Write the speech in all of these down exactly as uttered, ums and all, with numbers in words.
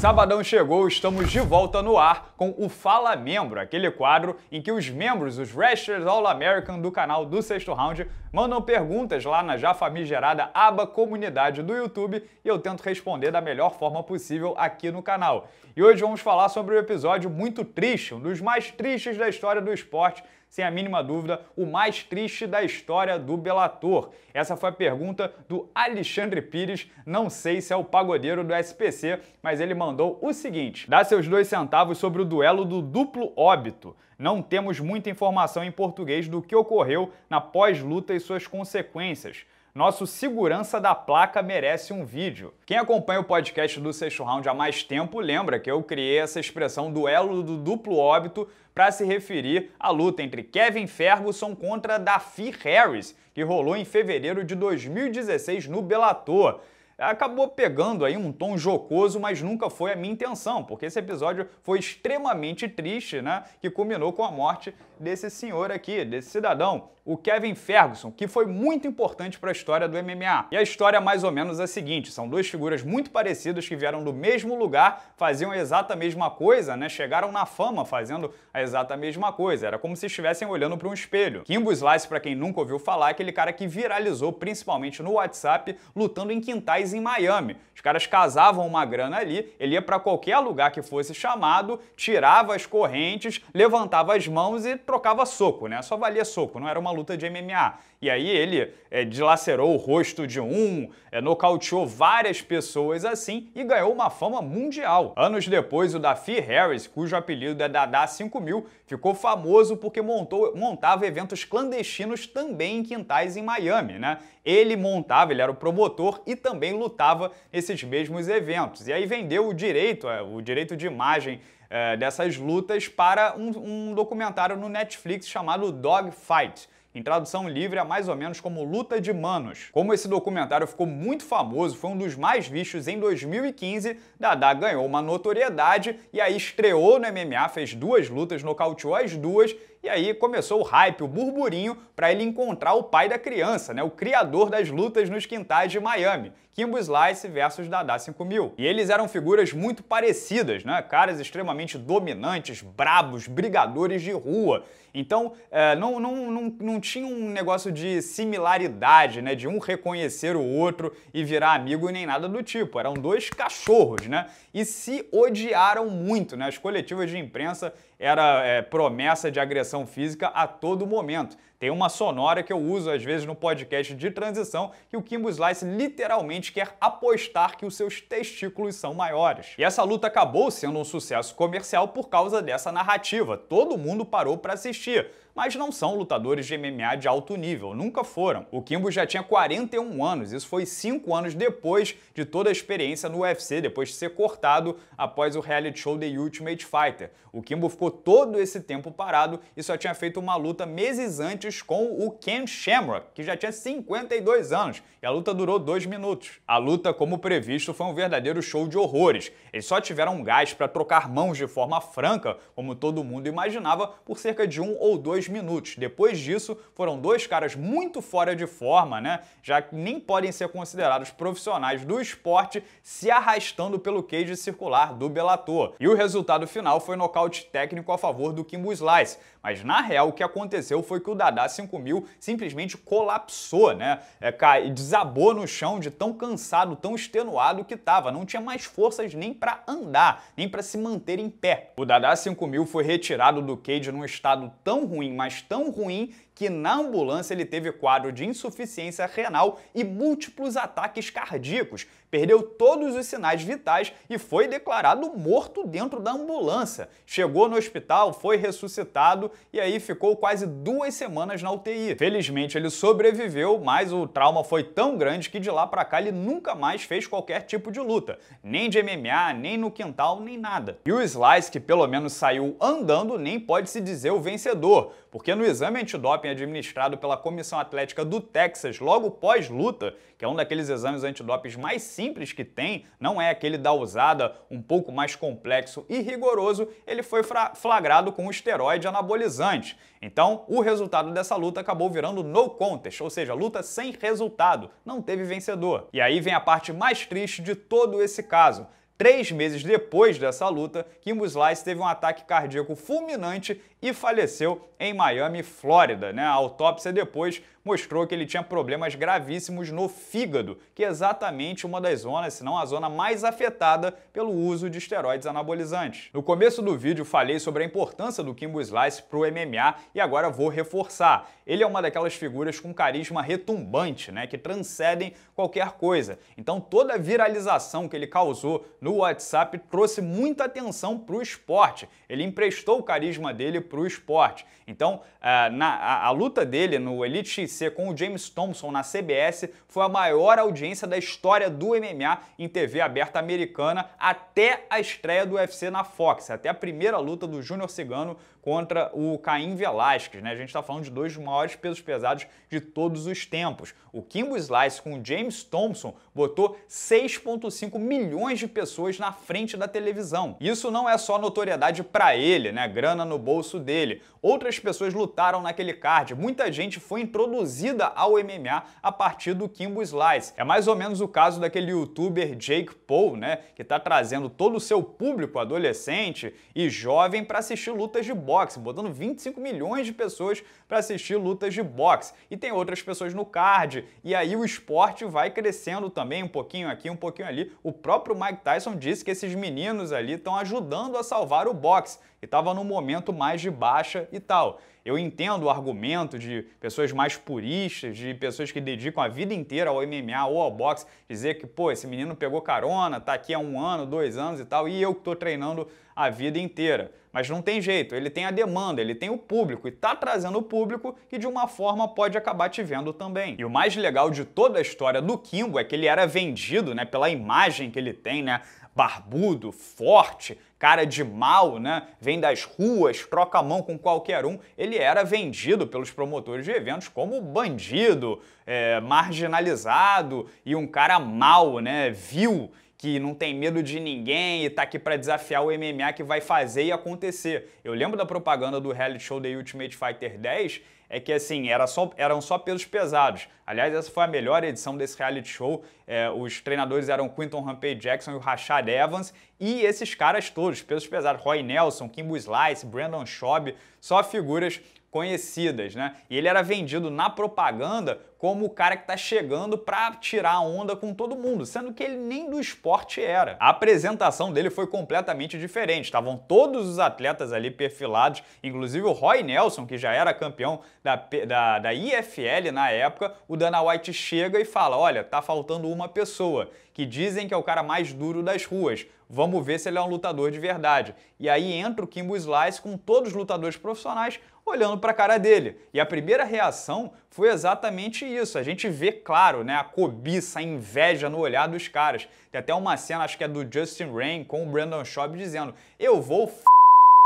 Sabadão chegou, estamos de volta no ar com o Fala Membro, aquele quadro em que os membros, os wrestlers All-American do canal do Sexto Round, mandam perguntas lá na já famigerada aba Comunidade do YouTube e eu tento responder da melhor forma possível aqui no canal. E hoje vamos falar sobre um episódio muito triste, um dos mais tristes da história do esporte, sem a mínima dúvida, o mais triste da história do Bellator. Essa foi a pergunta do Alexandre Pires, não sei se é o pagodeiro do S P C, mas ele mandou o seguinte: dá seus dois centavos sobre o duelo do duplo óbito. Não temos muita informação em português do que ocorreu na pós-luta e suas consequências. Nosso segurança da placa merece um vídeo. Quem acompanha o podcast do Sexto Round há mais tempo lembra que eu criei essa expressão duelo do duplo óbito para se referir à luta entre Kevin Ferguson contra Dhafir Harris, que rolou em fevereiro de dois mil e dezesseis no Bellator. Acabou pegando aí um tom jocoso, mas nunca foi a minha intenção, porque esse episódio foi extremamente triste, né? Que culminou com a morte desse senhor aqui, desse cidadão, o Kevin Ferguson, que foi muito importante para a história do M M A. E a história é mais ou menos a seguinte: são duas figuras muito parecidas que vieram do mesmo lugar, faziam a exata mesma coisa, né? Chegaram na fama fazendo a exata mesma coisa. Era como se estivessem olhando para um espelho. Kimbo Slice, para quem nunca ouviu falar, é aquele cara que viralizou principalmente no WhatsApp, lutando em quintais em Miami. Os caras casavam uma grana ali, ele ia para qualquer lugar que fosse chamado, tirava as correntes, levantava as mãos e trocava soco, né? Só valia soco, não era uma luta de M M A. E aí ele é, dilacerou o rosto de um, é, nocauteou várias pessoas assim e ganhou uma fama mundial. Anos depois, o Dhafir Harris, cujo apelido é Dada cinco mil, ficou famoso porque montou, montava eventos clandestinos também em quintais em Miami, né? Ele montava, ele era o promotor e também lutava nesses mesmos eventos. E aí vendeu o direito, o direito de imagem é, dessas lutas para um, um documentário no Netflix chamado Dog Fight. Em tradução livre, é mais ou menos como luta de manos. Como esse documentário ficou muito famoso, foi um dos mais vistos em dois mil e quinze, Dada ganhou uma notoriedade e aí estreou no M M A, fez duas lutas, nocauteou as duas, e aí começou o hype, o burburinho, para ele encontrar o pai da criança, né? O criador das lutas nos quintais de Miami, Kimbo Slice versus Dada cinco mil. E eles eram figuras muito parecidas, né? Caras extremamente dominantes, brabos, brigadores de rua. Então, é, não, não, não, não tinha um negócio de similaridade, né? De um reconhecer o outro e virar amigo nem nada do tipo. Eram dois cachorros, né? E se odiaram muito, né? As coletivas de imprensa era é, promessa de agressão física a todo momento. Tem uma sonora que eu uso às vezes no podcast de transição que o Kimbo Slice literalmente quer apostar que os seus testículos são maiores. E essa luta acabou sendo um sucesso comercial por causa dessa narrativa. Todo mundo parou para assistir, mas não são lutadores de M M A de alto nível, nunca foram. O Kimbo já tinha quarenta e um anos, isso foi cinco anos depois de toda a experiência no U F C, depois de ser cortado após o reality show The Ultimate Fighter. O Kimbo ficou todo esse tempo parado e só tinha feito uma luta meses antes com o Ken Shamrock, que já tinha cinquenta e dois anos, e a luta durou dois minutos. A luta, como previsto, foi um verdadeiro show de horrores. Eles só tiveram gás para trocar mãos de forma franca, como todo mundo imaginava, por cerca de um ou dois minutos. Depois disso, foram dois caras muito fora de forma, né? Já que nem podem ser considerados profissionais do esporte, se arrastando pelo cage circular do Bellator. E o resultado final foi nocaute técnico a favor do Kimbo Slice. Mas, na real, o que aconteceu foi que o Dada cinco mil simplesmente colapsou, né? É, cai, desabou no chão de tão cansado, tão extenuado que estava. Não tinha mais forças nem para andar, nem para se manter em pé. O Dada cinco mil foi retirado do cage num estado tão ruim, mas tão ruim, que na ambulância ele teve quadro de insuficiência renal e múltiplos ataques cardíacos, perdeu todos os sinais vitais e foi declarado morto dentro da ambulância. Chegou no hospital, foi ressuscitado e aí ficou quase duas semanas na U T I. Felizmente ele sobreviveu, mas o trauma foi tão grande que de lá pra cá ele nunca mais fez qualquer tipo de luta, nem de M M A, nem no quintal, nem nada. E o Slice, que pelo menos saiu andando, nem pode se dizer o vencedor, porque no exame antidoping administrado pela Comissão Atlética do Texas logo pós-luta, que é um daqueles exames antidopings mais simples que tem, não é aquele da usada, um pouco mais complexo e rigoroso, ele foi flagrado com um esteroide anabolizante. Então, o resultado dessa luta acabou virando no contest, ou seja, luta sem resultado, não teve vencedor. E aí vem a parte mais triste de todo esse caso. Três meses depois dessa luta, Kimbo Slice teve um ataque cardíaco fulminante e faleceu em Miami, Flórida. Né? A autópsia depois mostrou que ele tinha problemas gravíssimos no fígado, que é exatamente uma das zonas, se não a zona mais afetada pelo uso de esteroides anabolizantes. No começo do vídeo falei sobre a importância do Kimbo Slice para o M M A e agora vou reforçar. Ele é uma daquelas figuras com carisma retumbante, né, que transcendem qualquer coisa. Então toda a viralização que ele causou no WhatsApp trouxe muita atenção para o esporte. Ele emprestou o carisma dele para o esporte. Então a, na, a, a luta dele no Elite X C com o James Thompson na C B S foi a maior audiência da história do M M A em T V aberta americana até a estreia do U F C na Fox, até a primeira luta do Júnior Cigano contra o Cain Velasquez, né? A gente está falando de dois dos maiores pesos pesados de todos os tempos. O Kimbo Slice com o James Thompson botou seis vírgula cinco milhões de pessoas na frente da televisão. Isso não é só notoriedade para ele, né? Grana no bolso dele. Outras pessoas lutaram naquele card. Muita gente foi introduzida ao M M A a partir do Kimbo Slice. É mais ou menos o caso daquele youtuber Jake Paul, né? Que está trazendo todo o seu público adolescente e jovem para assistir lutas de boxe, botando vinte e cinco milhões de pessoas para assistir lutas de boxe. E tem outras pessoas no card, e aí o esporte vai crescendo também, um pouquinho aqui, um pouquinho ali. O próprio Mike Tyson disse que esses meninos ali estão ajudando a salvar o boxe, e estava num momento mais de baixa e tal. Eu entendo o argumento de pessoas mais puristas, de pessoas que dedicam a vida inteira ao M M A ou ao boxe, dizer que, pô, esse menino pegou carona, tá aqui há um ano, dois anos e tal, e eu que tô treinando a vida inteira. Mas não tem jeito, ele tem a demanda, ele tem o público, e tá trazendo o público que de uma forma pode acabar te vendo também. E o mais legal de toda a história do Kimbo é que ele era vendido, né, pela imagem que ele tem, né, barbudo, forte, cara de mal, né, vem das ruas, troca a mão com qualquer um. Ele era vendido pelos promotores de eventos como bandido, é, marginalizado e um cara mal, né, vil, que não tem medo de ninguém e tá aqui pra desafiar o M M A, que vai fazer e acontecer. Eu lembro da propaganda do reality show The Ultimate Fighter dez, é que assim, era só, eram só pesos pesados. Aliás, essa foi a melhor edição desse reality show. É, os treinadores eram Quinton Rampage Jackson e o Rashad Evans, e esses caras todos, pesos pesados, Roy Nelson, Kimbo Slice, Brandon Schaub, só figuras conhecidas, né? E ele era vendido na propaganda como o cara que tá chegando pra tirar a onda com todo mundo, sendo que ele nem do esporte era. A apresentação dele foi completamente diferente, estavam todos os atletas ali perfilados, inclusive o Roy Nelson, que já era campeão da, da, da I F L na época. O Dana White chega e fala, olha, tá faltando uma pessoa, que dizem que é o cara mais duro das ruas, vamos ver se ele é um lutador de verdade. E aí entra o Kimbo Slice com todos os lutadores profissionais olhando pra cara dele. E a primeira reação foi exatamente isso. A gente vê, claro, né, a cobiça, a inveja no olhar dos caras. Tem até uma cena, acho que é do Justin Reign com o Brandon Schaub, dizendo, eu vou f***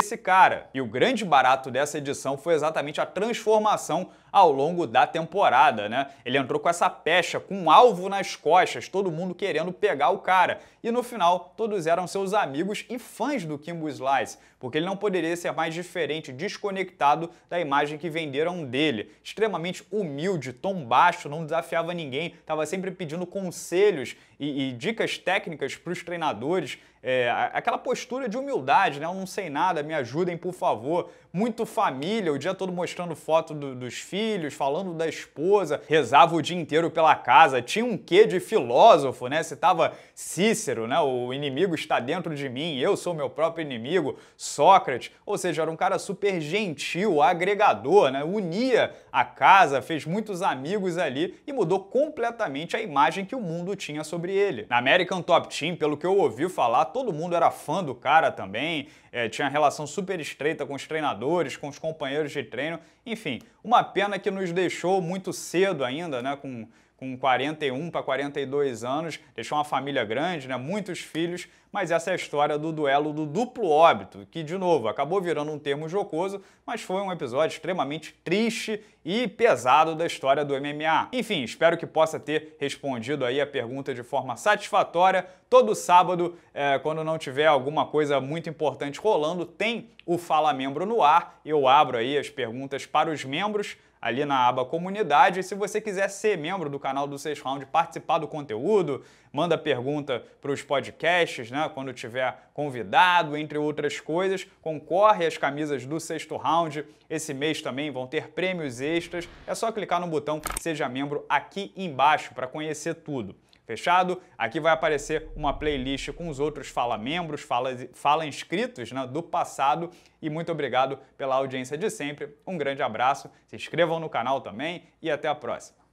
esse cara. E o grande barato dessa edição foi exatamente a transformação ao longo da temporada, né? Ele entrou com essa pecha, com um alvo nas costas, todo mundo querendo pegar o cara. E no final, todos eram seus amigos e fãs do Kimbo Slice, porque ele não poderia ser mais diferente, desconectado da imagem que venderam dele. Extremamente humilde, tom baixo, não desafiava ninguém, estava sempre pedindo conselhos e, e dicas técnicas para os treinadores. É, aquela postura de humildade, né? Eu não sei nada, me ajudem, por favor. Muito família, o dia todo mostrando foto do, dos filhos, falando da esposa, rezava o dia inteiro pela casa, tinha um quê de filósofo, né? Citava Cicero, né? O inimigo está dentro de mim, eu sou meu próprio inimigo, Sócrates, ou seja, era um cara super gentil, agregador, né? Unia a casa, fez muitos amigos ali e mudou completamente a imagem que o mundo tinha sobre ele. Na American Top Team, pelo que eu ouvi falar, todo mundo era fã do cara também, é, tinha relação super estreita com os treinadores, com os companheiros de treino, enfim, uma pena que nos deixou muito cedo ainda, né, com, com quarenta e um para quarenta e dois anos, deixou uma família grande, né, muitos filhos, mas essa é a história do duelo do duplo óbito, que, de novo, acabou virando um termo jocoso, mas foi um episódio extremamente triste e pesado da história do M M A. Enfim, espero que possa ter respondido aí a pergunta de forma satisfatória. Todo sábado, é, quando não tiver alguma coisa muito importante rolando, tem o Fala Membro no ar, eu abro aí as perguntas para os membros. ali na aba comunidade. E se você quiser ser membro do canal do Sexto Round, participar do conteúdo, manda pergunta para os podcasts, né, quando tiver convidado, entre outras coisas, concorre às camisas do Sexto Round. Esse mês também vão ter prêmios extras. É só clicar no botão Seja Membro aqui embaixo para conhecer tudo. Fechado? Aqui vai aparecer uma playlist com os outros Fala Membros, Fala, fala Inscritos, né, do passado. E muito obrigado pela audiência de sempre. Um grande abraço, se inscrevam no canal também e até a próxima.